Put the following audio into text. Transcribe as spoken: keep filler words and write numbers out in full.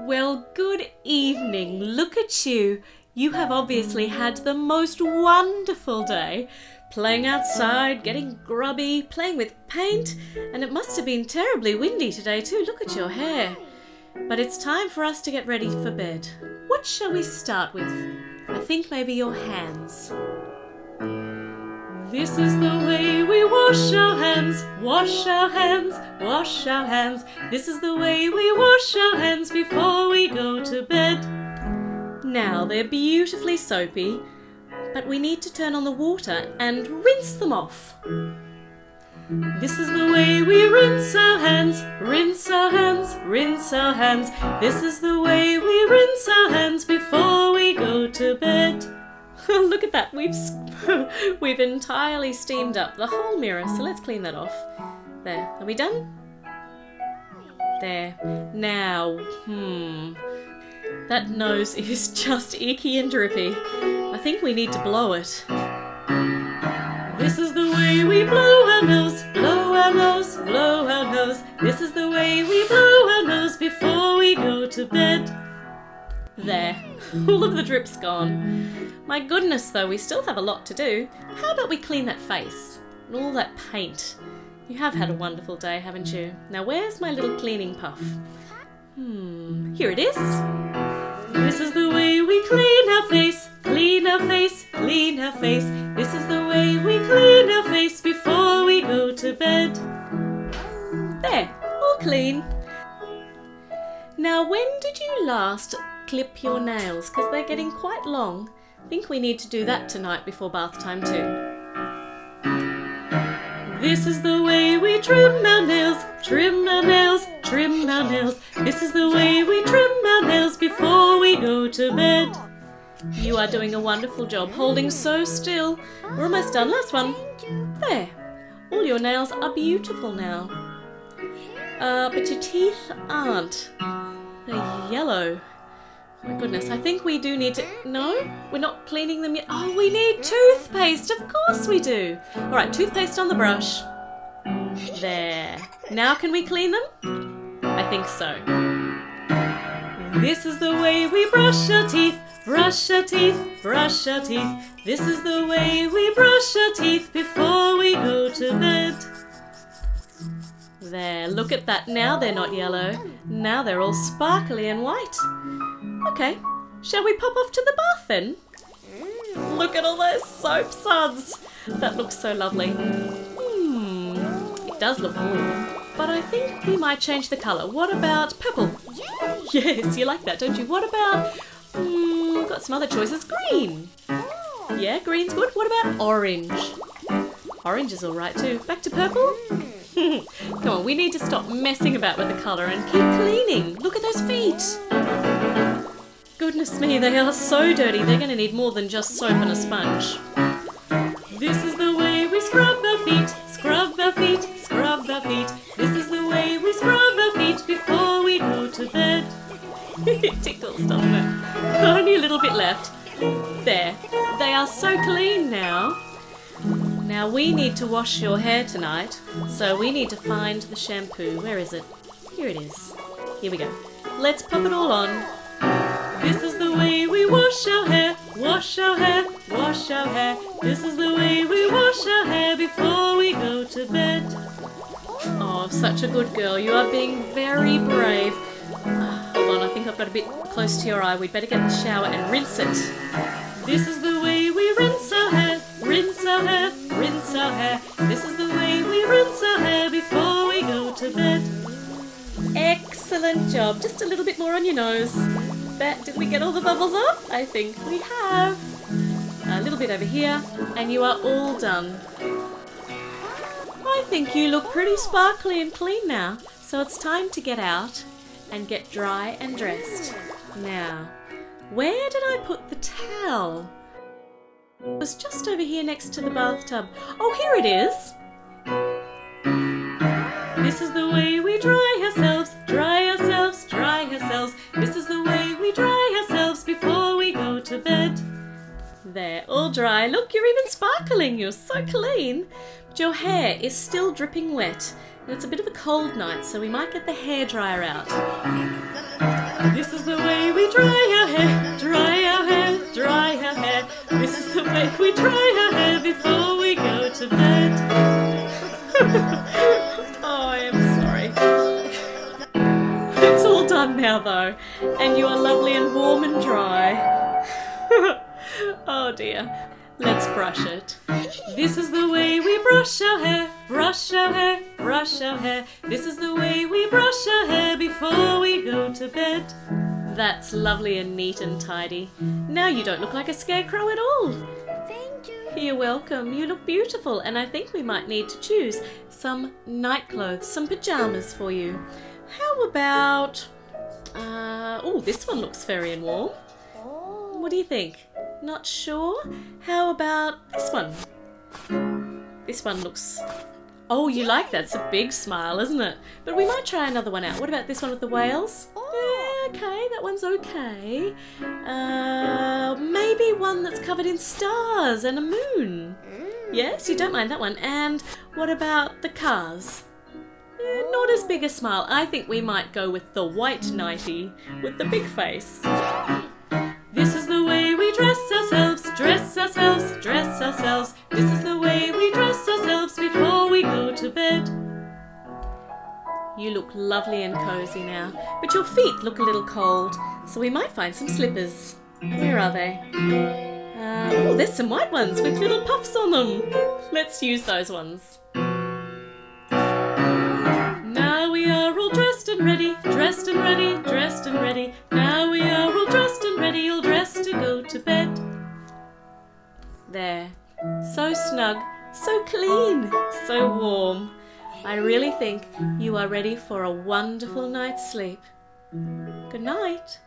Well, good evening. Look at you. You have obviously had the most wonderful day. Playing outside, getting grubby, playing with paint, and it must have been terribly windy today too. Look at your hair. But it's time for us to get ready for bed. What shall we start with? I think maybe your hands. This is the way we wash our hands, wash our hands, wash our hands. This is the way we wash our hands before we go to bed. Now they're beautifully soapy, but we need to turn on the water and rinse them off. This is the way we rinse our hands, rinse our hands, rinse our hands. This is the way we rinse our hands before we go to bed. Look at that, we've, we've entirely steamed up the whole mirror, so let's clean that off. There, are we done? There. Now, hmm... that nose is just icky and drippy. I think we need to blow it. This is the way we blow our nose, blow our nose, blow our nose. This is the way we blow our nose before we go to bed. There, all of the drip's gone. My goodness though, we still have a lot to do. How about we clean that face and all that paint? You have had a wonderful day, haven't you? Now where's my little cleaning puff? Hmm, here it is. This is the way we clean our face, clean our face, clean our face. This is the way we clean our face before we go to bed. There, all clean. Now when did you last clip your nails? Because they're getting quite long. I think we need to do that tonight before bath time too. This is the way we trim our nails, trim our nails, trim our nails. This is the way we trim our nails before we go to bed. You are doing a wonderful job holding so still. We're almost done. Last one. There. All your nails are beautiful now. Uh, but your teeth aren't. They're yellow. My goodness, I think we do need to... No, we're not cleaning them yet. Oh, we need toothpaste. Of course we do. All right, toothpaste on the brush. There. Now can we clean them? I think so. This is the way we brush our teeth, brush our teeth, brush our teeth. This is the way we brush our teeth before we go to bed. There, look at that. Now they're not yellow. Now they're all sparkly and white. Okay, shall we pop off to the bath then? Look at all those soap suds. That looks so lovely. Does look warm, but I think we might change the colour. What about purple? Yes, you like that, don't you? What about, mm, we've got some other choices. Green. Yeah, green's good. What about orange? Orange is alright too. Back to purple? Come on, we need to stop messing about with the colour and keep cleaning. Look at those feet. Goodness me, they are so dirty. They're going to need more than just soap and a sponge. This is the way we scrub our feet, scrub our feet. Our feet. This is the way we scrub our feet before we go to bed. It tickles, doesn't it? Only a little bit left. There. They are so clean now. Now we need to wash your hair tonight, so we need to find the shampoo. Where is it? Here it is. Here we go. Let's pop it all on. This is the way we wash our hair, wash our hair, wash our hair. This is the way we wash our hair before we go to bed. Oh, such a good girl. You are being very brave. Uh, hold on, I think I've got a bit close to your eye. We'd better get in the shower and rinse it. This is the way we rinse our hair, rinse our hair, rinse our hair. This is the way we rinse our hair before we go to bed. Excellent job. Just a little bit more on your nose. That, did we get all the bubbles off? I think we have. A little bit over here, and you are all done. I think you look pretty sparkly and clean now, so it's time to get out and get dry and dressed. Now, where did I put the towel? It was just over here next to the bathtub. Oh, here it is! This is the way we dry ourselves, dry ourselves, dry ourselves. This is the way we dry ourselves before we go to bed. There, all dry. Look, you're even sparkling. You're so clean. But your hair is still dripping wet. It's a bit of a cold night, so we might get the hairdryer out. This is the way we dry our hair, dry our hair, dry our hair. This is the way we dry our hair before we go to bed. Oh, I am sorry. It's all done now, though, and you are lovely and warm and dry. Oh dear. Let's brush it. This is the way we brush our hair, brush our hair, brush our hair. This is the way we brush our hair before we go to bed. That's lovely and neat and tidy. Now you don't look like a scarecrow at all. Thank you. You're welcome. You look beautiful, and I think we might need to choose some night clothes, some pajamas for you. How about... Uh, oh, this one looks fairy and warm. What do you think? Not sure? How about this one? This one looks... Oh, you like that? It's a big smile, isn't it? But we might try another one out. What about this one with the whales? Oh. Yeah, okay, that one's okay. Uh, maybe one that's covered in stars and a moon. Yes, you don't mind that one. And what about the cars? Yeah, not as big a smile. I think we might go with the white nightie with the big face. This is the way we dress ourselves, dress ourselves, dress ourselves. This is the way we dress ourselves before we go to bed. You look lovely and cozy now, but your feet look a little cold, so we might find some slippers. Where are they? Uh, oh, there's some white ones with little puffs on them. Let's use those ones. Now we are all dressed and ready, dressed and ready, dressed and ready. Now we are all dressed and ready, all dressed to go to bed. There. So snug, so clean, so warm. I really think you are ready for a wonderful night's sleep. Good night.